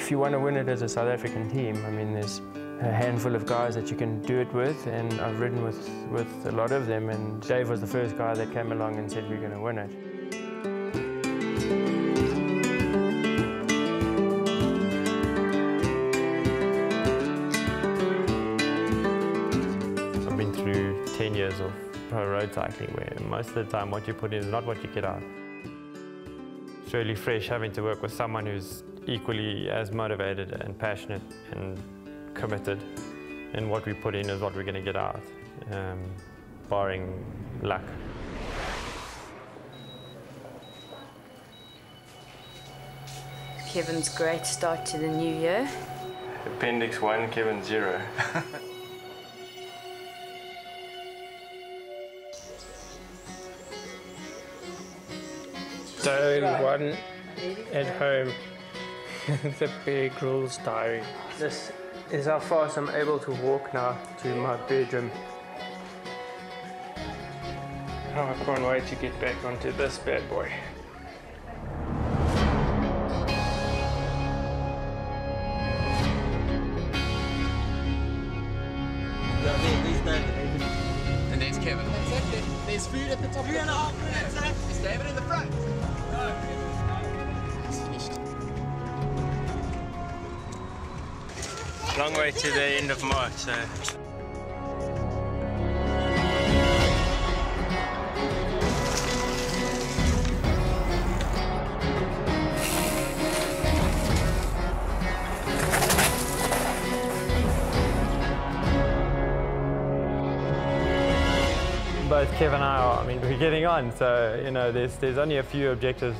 if you want to win it as a South African team, I mean, there's a handful of guys that you can do it with, and I've ridden with a lot of them, and Dave was the first guy that came along and said, we're going to win it. I've been through 10 years of pro road cycling, where most of the time what you put in is not what you get out. It's really fresh having to work with someone who's equally as motivated and passionate and committed, and what we put in is what we're going to get out, barring luck. Kevin's great start to the new year. Appendix 1, Kevin 0. Diary 1 at home. The Bear Grylls diary. This is how fast I'm able to walk now to my bedroom. Oh, I can't wait to get back onto this bad boy. And there's Kevin. That's it. There's food at the top. 3.5 minutes left. Is David in the front? No. Long way to the end of March, so. Both Kevin and I we're getting on, so, you know, there's only a few objectives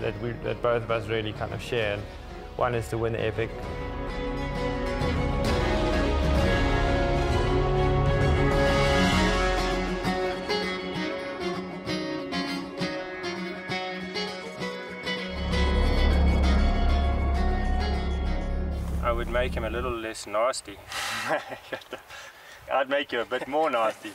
that both of us really kind of share. One is to win the Epic. I would make him a little less nasty. I'd make you a bit more nasty.